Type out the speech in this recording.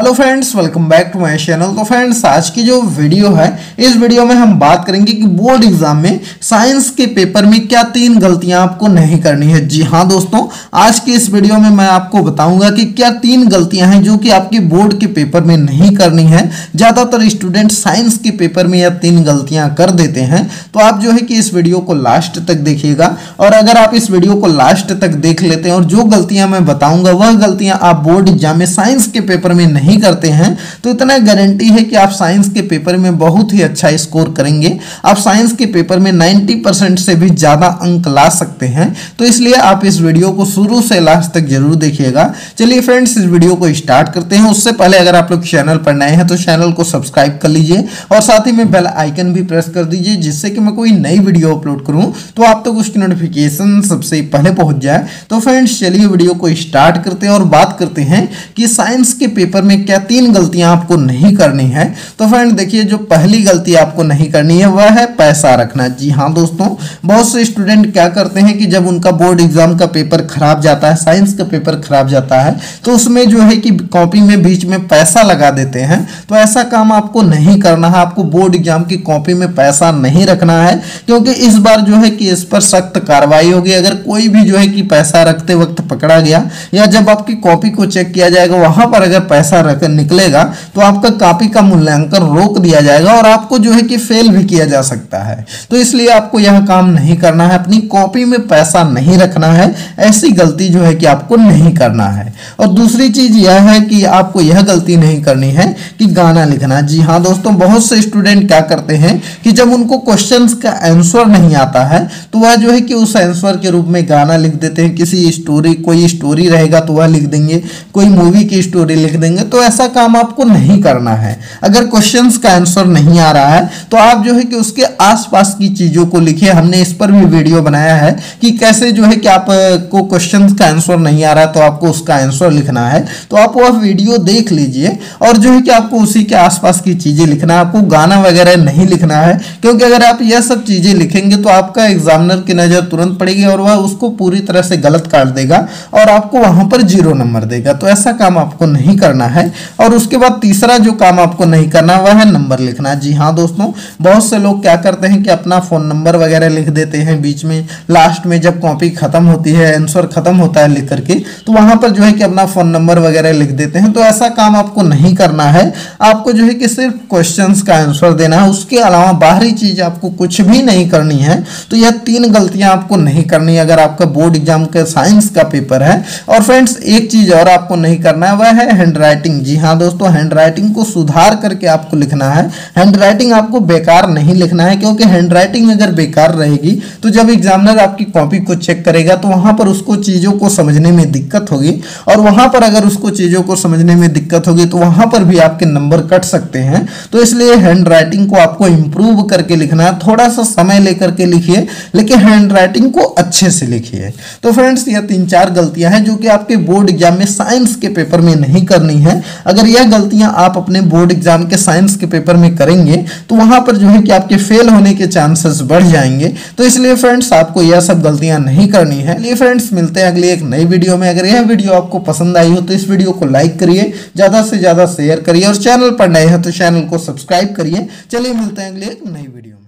Hello friends, welcome back to my channel. तो friends, आज की जो वीडियो है, इस वीडियो में हम बात करेंगे कि बोर्ड एग्जाम में साइंस के पेपर में क्या 3 गलतियां आपको नहीं करनी है। जी हाँ दोस्तों, आज की इस वीडियो में मैं आपको बताऊंगा कि क्या 3 गलतियां हैं जो कि आपके बोर्ड के पेपर में नहीं करनी है। ज़्यादातर स्टूडेंट साइंस के पेपर में यह 3 गलतियाँ कर देते हैं। तो आप जो है कि इस वीडियो को लास्ट तक देखिएगा, और अगर आप इस वीडियो को लास्ट तक देख लेते हैं और जो गलतियाँ मैं बताऊँगा वह गलतियाँ आप बोर्ड एग्जाम में साइंस के पेपर में नहीं करते हैं, तो इतना गारंटी है कि आप साइंस के पेपर में बहुत ही अच्छा स्कोर करेंगे। आप साइंस के पेपर में 90% से भी ज़्यादा अंक ला सकते हैं। तो इसलिए आप इस वीडियो को शुरू से लास्ट तक जरूर देखिएगा। चलिए फ्रेंड्स, इस वीडियो को स्टार्ट करते हैं। उससे पहले अगर आप लोग चैनल पर नए हैं तो चैनल को सब्सक्राइब कर लीजिए और साथ ही में बेल आइकन भी प्रेस कर दीजिए, जिससे कि मैं कोई नई वीडियो अपलोड करूँ तो आप तक उसकी नोटिफिकेशन सबसे पहले पहुँच जाए। तो फ्रेंड्स, चलिए वीडियो को स्टार्ट करते हैं और बात करते हैं कि साइंस के पेपर में क्या 3 गलतियां आपको नहीं करनी है। तो फ्रेंड देखिए, जो पहली गलती आपको नहीं करनी है वह है पैसा रखना। जी हाँ दोस्तों, बहुत से स्टूडेंट क्या करते हैं कि जब उनका बोर्ड एग्जाम का पेपर खराब जाता है, साइंस का पेपर खराब जाता है, तो उसमें जो है कि कॉपी में बीच में पैसा लगा देते हैं। तो ऐसा काम आपको नहीं करना है। आपको बोर्ड एग्जाम की कॉपी में पैसा नहीं रखना है, क्योंकि इस बार जो है कि इस पर सख्त कार्रवाई होगी। अगर कोई भी जो है कि पैसा रखते वक्त पकड़ा गया, या जब आपकी कॉपी को चेक किया जाएगा वहां पर अगर पैसा रख निकलेगा तो आपका कॉपी का मूल्यांकन रोक दिया जाएगा और आपको जो है कि फेल भी किया जा सकता है। तो इसलिए आपको यह काम नहीं करना है। अपनी कॉपी में पैसा नहीं रखना है, ऐसी गलती जो है कि आपको नहीं करना है। और दूसरी चीज यह है कि आपको यह गलती नहीं करनी है कि गाना लिखना। जी हाँ दोस्तों, बहुत से स्टूडेंट क्या करते हैं कि जब उनको क्वेश्चन का आंसर नहीं आता है तो वह जो है कि उस आंसर के रूप में गाना लिख देते हैं। किसी स्टोरी, कोई स्टोरी रहेगा तो वह लिख देंगे, कोई मूवी की स्टोरी लिख देंगे। तो ऐसा काम आपको नहीं करना है। अगर क्वेश्चंस का आंसर नहीं आ रहा है तो आप जो है कि उसके आसपास की चीजों को लिखिए। हमने इस पर भी वीडियो बनाया है कि कैसे जो है कि आपको क्वेश्चंस का आंसर नहीं आ रहा तो आपको उसका आंसर लिखना है। तो आप वह वीडियो देख लीजिए और जो है कि आपको उसी के आसपास की चीजें लिखना है। आपको गाना वगैरह नहीं लिखना है, क्योंकि अगर आप यह सब चीजें लिखेंगे तो आपका एग्जामिनर की नजर तुरंत पड़ेगी और वह उसको पूरी तरह से गलत काट देगा और आपको वहां पर 0 नंबर देगा। तो ऐसा काम आपको नहीं करना है। और उसके बाद तीसरा जो काम आपको नहीं करना वह है नंबर लिखना। जी हाँ दोस्तों, बहुत से लोग क्या करते हैं कि अपना फोन नंबर वगैरह लिख देते हैं बीच में, लास्ट में जब कॉपी खत्म होती है, आंसर खत्म होता है लिख करके, तो वहां पर जो है कि अपना फोन नंबर वगैरह लिख देते हैं। तो ऐसा काम आपको नहीं करना है। आपको जो है कि सिर्फ क्वेश्चंस का आंसर देना है, उसके अलावा बाहरी चीज आपको कुछ भी नहीं करनी है। तो यह 3 गलतियां आपको नहीं करनी अगर आपका बोर्ड एग्जाम का साइंस का पेपर है। और फ्रेंड्स, एक चीज और आपको नहीं करना है वह है हैंड राइटिंग। जी हाँ दोस्तों, हैंडराइटिंग को सुधार करके आपको लिखना है। हैंडराइटिंग आपको बेकार नहीं लिखना है, क्योंकि हैंडराइटिंग अगर बेकार रहेगी तो जब एग्जामिनर आपकी कॉपी को चेक करेगा तो वहां पर उसको चीज़ों को समझने में दिक्कत होगी, और वहां पर अगर उसको चीज़ों को समझने में दिक्कत होगी तो वहां पर भी आपके नंबर कट सकते हैं। तो इसलिए हैंडराइटिंग को आपको इम्प्रूव करके लिखना है। थोड़ा सा समय लेकर के लिखिए, लेकिन हैंडराइटिंग को अच्छे से लिखिए। तो फ्रेंड्स, यह 3-4 गलतियां हैं जो कि आपके बोर्ड एग्जाम में साइंस के पेपर में नहीं करनी है। अगर यह गलतियां आप अपने बोर्ड एग्जाम के साइंस के पेपर में करेंगे तो वहां पर जो है कि आपके फेल होने के चांसेस बढ़ जाएंगे। तो इसलिए फ्रेंड्स, आपको यह सब गलतियां नहीं करनी है। ये फ्रेंड्स, मिलते हैं अगले एक नई वीडियो में। अगर यह वीडियो आपको पसंद आई हो तो इस वीडियो को लाइक करिए, ज़्यादा से ज़्यादा शेयर करिए, और चैनल पर नए हैं तो चैनल को सब्सक्राइब करिए। चलिए मिलते हैं अगले एक नई वीडियो में।